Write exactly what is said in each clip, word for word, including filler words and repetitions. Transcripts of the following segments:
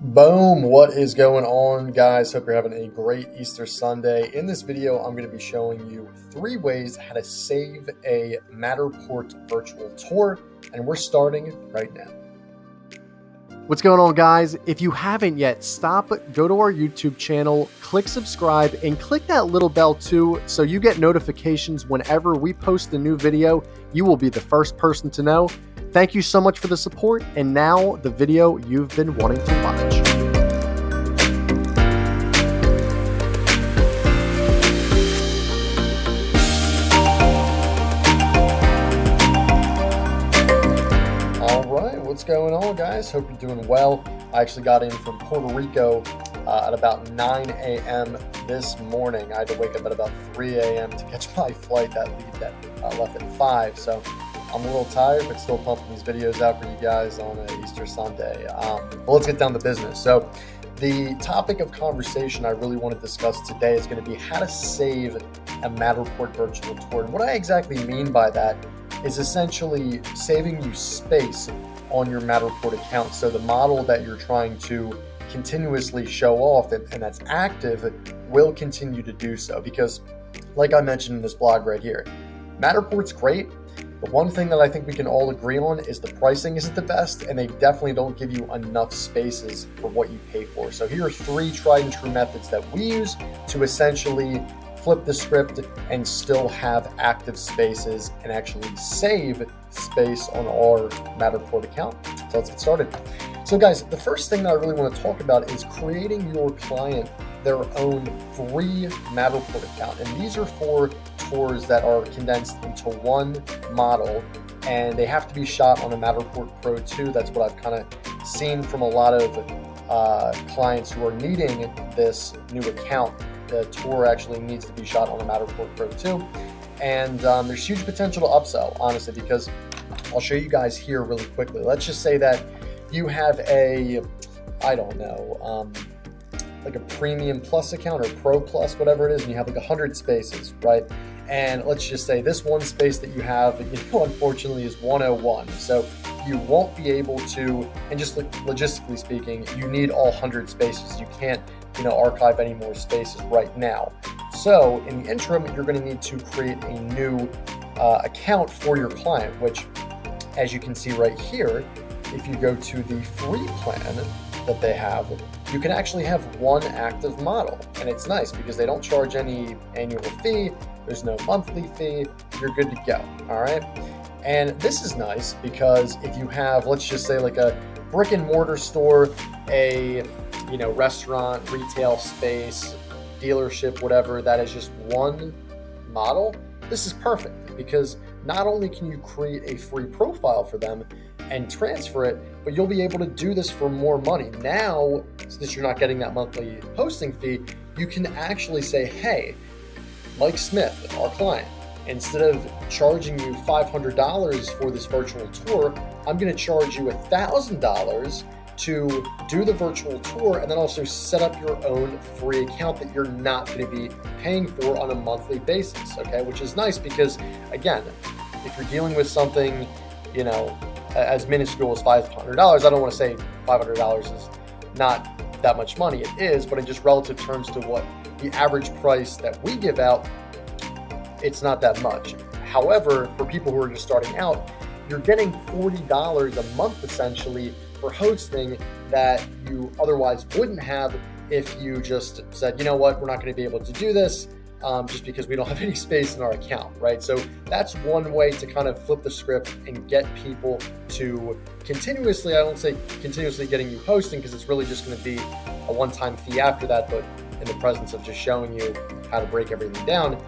Boom, what is going on, guys? Hope you're having a great Easter Sunday. In this video, I'm going to be showing you three ways how to save a Matterport virtual tour, and we're starting right now. What's going on, guys? If you haven't yet, stop, go to our YouTube channel, click subscribe, and click that little bell too so you get notifications whenever we post a new video. You will be the first person to know. Thank you so much for the support, and now the video you've been wanting to watch. All right, what's going on, guys? Hope you're doing well. I actually got in from Puerto Rico uh, at about nine A M this morning. I had to wake up at about three A M to catch my flight that, that uh, left at five, so I'm a little tired, but still pumping these videos out for you guys on an Easter Sunday. Um, but let's get down to business. So the topic of conversation I really want to discuss today is going to be how to save a Matterport virtual tour. And what I exactly mean by that is essentially saving you space on your Matterport account. So the model that you're trying to continuously show off and, and that's active will continue to do so. Because like I mentioned in this blog right here, Matterport's great. The one thing that I think we can all agree on is the pricing isn't the best, and they definitely don't give you enough spaces for what you pay for. So here are three tried and true methods that we use to essentially flip the script and still have active spaces and actually save space on our Matterport account. So let's get started. So guys, the first thing that I really want to talk about is creating your client their own free Matterport account. And these are for tours that are condensed into one model, and they have to be shot on a Matterport Pro two. That's what I've kind of seen from a lot of uh, clients who are needing this new account. The tour actually needs to be shot on a Matterport Pro two. And um, there's huge potential to upsell, honestly, because I'll show you guys here really quickly. Let's just say that you have a, I don't know, um, like a Premium Plus account or Pro Plus, whatever it is, and you have like one hundred spaces, right? And let's just say this one space that you have, you know, unfortunately is one oh one. So you won't be able to, and just like logistically speaking, you need all one hundred spaces. You can't, you know, archive any more spaces right now. So in the interim, you're gonna need to create a new uh, account for your client, which as you can see right here, if you go to the free plan that they have, you can actually have one active model, and it's nice because they don't charge any annual fee, there's no monthly fee, you're good to go, all right? And this is nice because if you have, let's just say like a brick and mortar store, a, you know, restaurant, retail space, dealership, whatever, that is just one model, this is perfect because not only can you create a free profile for them and transfer it, but you'll be able to do this for more money. Now, since you're not getting that monthly hosting fee, you can actually say, hey, Mike Smith, our client, instead of charging you five hundred dollars for this virtual tour, I'm gonna charge you one thousand dollars to do the virtual tour and then also set up your own free account that you're not gonna be paying for on a monthly basis, okay? Which is nice because, again, if you're dealing with something, you know, as minuscule as five hundred dollars, I don't want to say five hundred dollars is not that much money, it is, but in just relative terms to what the average price that we give out, it's not that much. However, for people who are just starting out, you're getting forty dollars a month essentially for hosting that you otherwise wouldn't have if you just said, you know what, we're not going to be able to do this Um, just because we don't have any space in our account, right? So that's one way to kind of flip the script and get people to continuously, I don't say continuously getting you hosting because it's really just going to be a one-time fee after that, but in the presence of just showing you how to break everything down,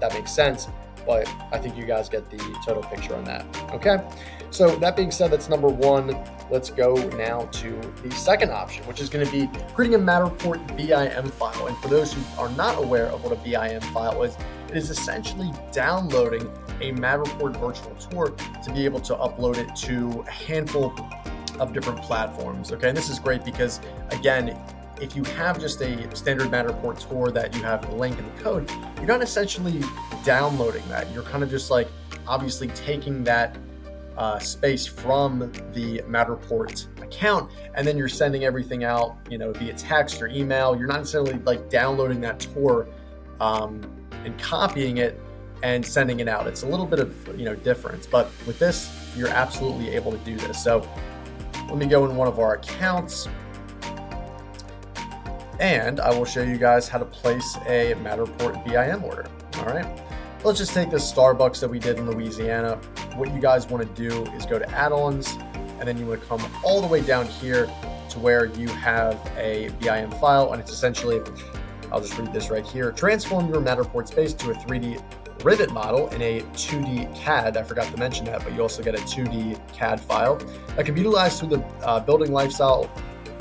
that makes sense. But I think you guys get the total picture on that, okay? So that being said, that's number one. Let's go now to the second option, which is going to be creating a Matterport B I M file. And for those who are not aware of what a B I M file is, it is essentially downloading a Matterport virtual tour to be able to upload it to a handful of different platforms, okay? And this is great because, again, if you have just a standard Matterport tour that you have the link and the code, you're not essentially downloading that. You're kind of just like obviously taking that uh, space from the Matterport account, and then you're sending everything out, you know, via text or email. You're not necessarily like downloading that tour um, and copying it and sending it out. It's a little bit of, you know, difference, but with this, you're absolutely able to do this. So let me go in one of our accounts and I will show you guys how to place a Matterport B I M order. All right, let's just take this Starbucks that we did in Louisiana. What you guys wanna do is go to add-ons, and then you wanna come all the way down here to where you have a B I M file, and it's essentially, I'll just read this right here, transform your Matterport space to a three D Revit model in a two D C A D. I forgot to mention that, but you also get a two D C A D file that can be utilized through the uh, building lifestyle,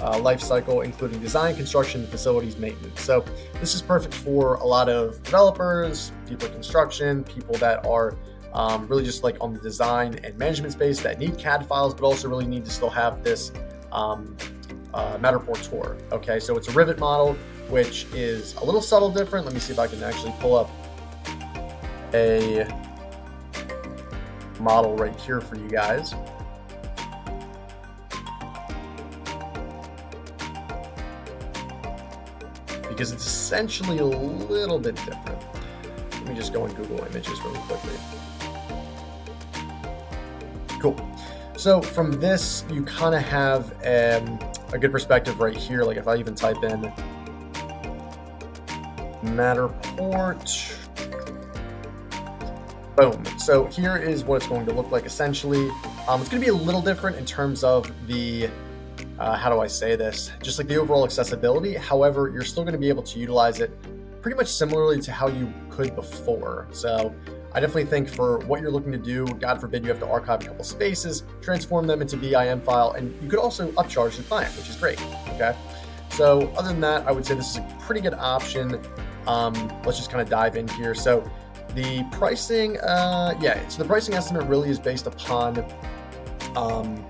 uh, life cycle, including design, construction, facilities, maintenance. So this is perfect for a lot of developers, people in construction, people that are um, really just like on the design and management space that need C A D files, but also really need to still have this um, uh, Matterport tour. Okay, so it's a Revit model, which is a little subtle different. Let me see if I can actually pull up a model right here for you guys. Because it's essentially a little bit different. Let me just go in Google Images really quickly. Cool. So from this, you kind of have um, a good perspective right here. Like if I even type in Matterport, boom. So here is what it's going to look like essentially. Um, it's going to be a little different in terms of the, uh, how do I say this? Just like the overall accessibility. However, you're still going to be able to utilize it pretty much similarly to how you could before. So I definitely think for what you're looking to do, God forbid you have to archive a couple spaces, transform them into B I M file, and you could also upcharge the client, which is great. Okay. So other than that, I would say this is a pretty good option. Um, let's just kind of dive in here. So the pricing, uh, yeah, so the pricing estimate really is based upon um,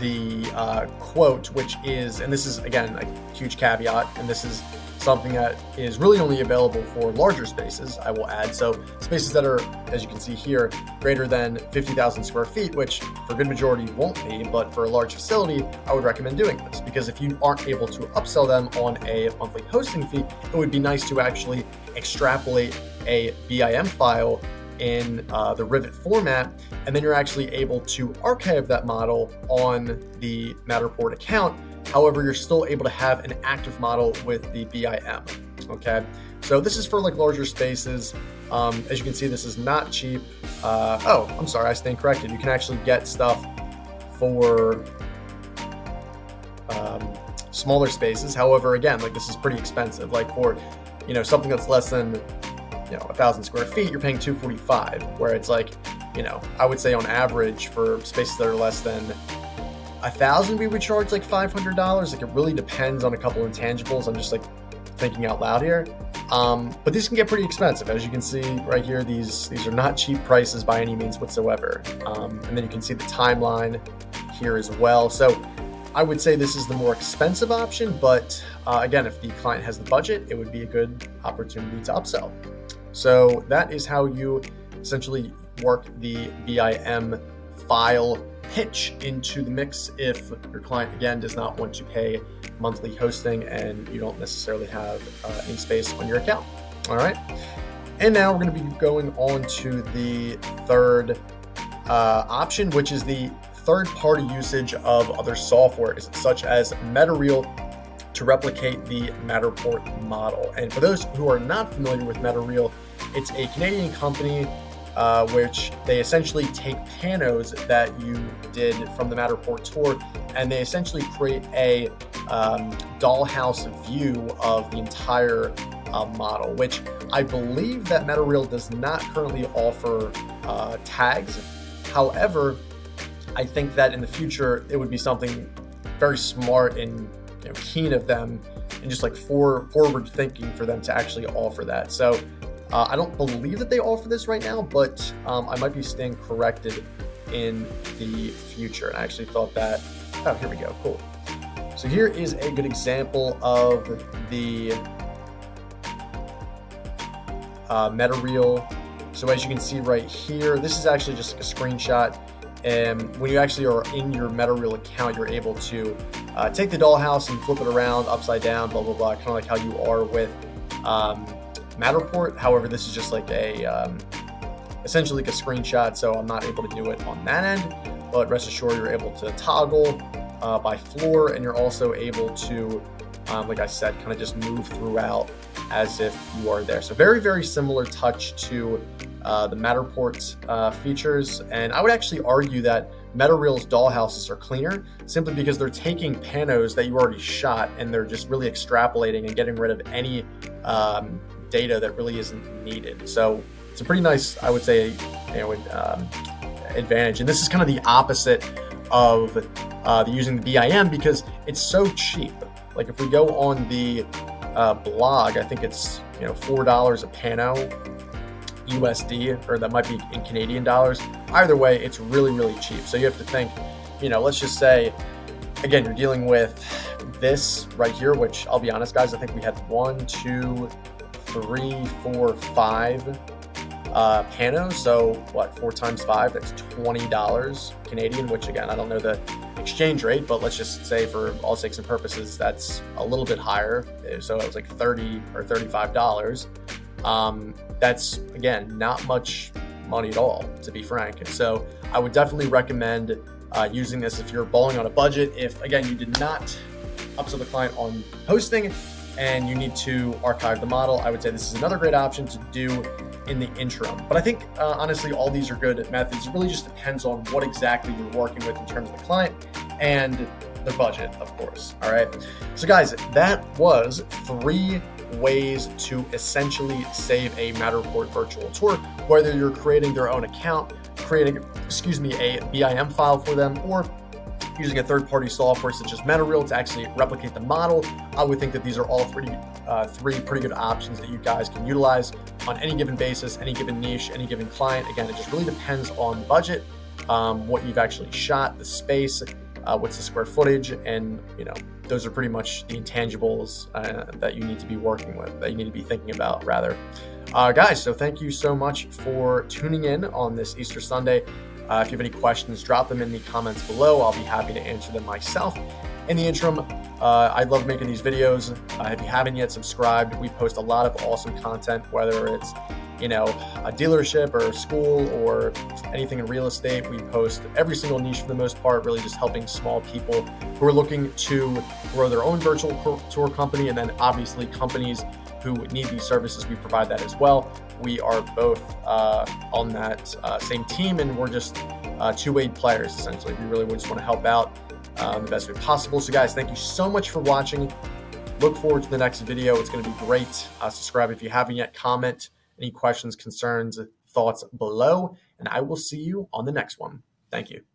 the uh, quote, which is, and this is, again, a huge caveat, and this is something that is really only available for larger spaces, I will add. So spaces that are, as you can see here, greater than fifty thousand square feet, which for a good majority won't be, but for a large facility, I would recommend doing this, because if you aren't able to upsell them on a monthly hosting fee, it would be nice to actually extrapolate a B I M file in uh, the Revit format, and then you're actually able to archive that model on the Matterport account. However, you're still able to have an active model with the B I M, okay? So this is for like larger spaces. Um, as you can see, this is not cheap. Uh, oh, I'm sorry, I stand corrected. You can actually get stuff for um, smaller spaces. However, again, like this is pretty expensive. Like for, you know, something that's less than, you know, a thousand square feet, you're paying two forty-five, where it's like, you know, I would say on average for spaces that are less than a thousand, we would charge like five hundred dollars. Like it really depends on a couple intangibles. I'm just like thinking out loud here. Um, but these can get pretty expensive. As you can see right here, these, these are not cheap prices by any means whatsoever. Um, and then you can see the timeline here as well. So I would say this is the more expensive option, but uh, again, if the client has the budget, it would be a good opportunity to upsell. So that is how you essentially work the B I M file pitch into the mix if your client, again, does not want to pay monthly hosting and you don't necessarily have uh, any space on your account. All right. And now we're going to be going on to the third uh, option, which is the third-party usage of other softwares, such as MetaReal, to replicate the Matterport model. And for those who are not familiar with MetaReal, it's a Canadian company uh, which they essentially take panos that you did from the Matterport tour, and they essentially create a um, dollhouse view of the entire uh, model, which I believe that MetaReal does not currently offer uh, tags. However, I think that in the future, it would be something very smart and, you know, keen of them, and just like for forward thinking for them to actually offer that. So uh, I don't believe that they offer this right now, but um, I might be staying corrected in the future. And I actually thought that, oh, here we go, cool. So here is a good example of the uh, MetaReal. So as you can see right here, this is actually just like a screenshot. and when you actually are in your MetaReal account, you're able to uh, take the dollhouse and flip it around, upside down, blah, blah, blah, kind of like how you are with um, Matterport. However, this is just like a, um, essentially like a screenshot, so I'm not able to do it on that end, but rest assured you're able to toggle uh, by floor, and you're also able to, um, like I said, kind of just move throughout as if you are there. So very, very similar touch to uh, the Matterport uh, features. And I would actually argue that MetaReal's dollhouses are cleaner simply because they're taking panos that you already shot and they're just really extrapolating and getting rid of any um, data that really isn't needed. So it's a pretty nice, I would say, you know, um, advantage. And this is kind of the opposite of uh, the using the B I M because it's so cheap. Like if we go on the uh, blog, I think it's, you know, four dollars a pano U S D, or that might be in Canadian dollars. Either way, it's really, really cheap. So you have to think, you know, let's just say, again, you're dealing with this right here, which I'll be honest, guys, I think we had one, two, three, four, five uh, panos. So what, four times five, that's twenty dollars Canadian, which again, I don't know the exchange rate, but let's just say for all sakes and purposes, that's a little bit higher. So it was like thirty or thirty-five dollars. Um, that's, again, not much money at all, to be frank. And so I would definitely recommend uh, using this if you're balling on a budget. If, again, you did not upsell the client on hosting and you need to archive the model, I would say this is another great option to do in the interim. But I think, uh, honestly, all these are good methods. It really just depends on what exactly you're working with in terms of the client and the budget, of course. All right. So, guys, that was three ways to essentially save a Matterport virtual tour, whether you're creating their own account, creating, excuse me, a B I M file for them, or using a third-party software such as MetaReal to actually replicate the model. I would think that these are all three, uh, three pretty good options that you guys can utilize on any given basis, any given niche, any given client. Again, it just really depends on budget, um, what you've actually shot, the space, Uh, what's the square footage, and you know, those are pretty much the intangibles uh, that you need to be working with, that you need to be thinking about rather. Uh, guys, so thank you so much for tuning in on this Easter Sunday. Uh, if you have any questions, drop them in the comments below. I'll be happy to answer them myself. In the interim, uh, I love making these videos. Uh, if you haven't yet subscribed, we post a lot of awesome content, whether it's, you know, a dealership or a school or anything in real estate. We post every single niche for the most part, really just helping small people who are looking to grow their own virtual tour company, and then obviously companies who need these services. We provide that as well. We are both uh, on that uh, same team, and we're just uh, two-way players essentially. We really just want to help out uh, the best way possible. So guys, thank you so much for watching. Look forward to the next video. It's going to be great. Uh, subscribe if you haven't yet. Comment any questions, concerns, thoughts below, and I will see you on the next one. Thank you.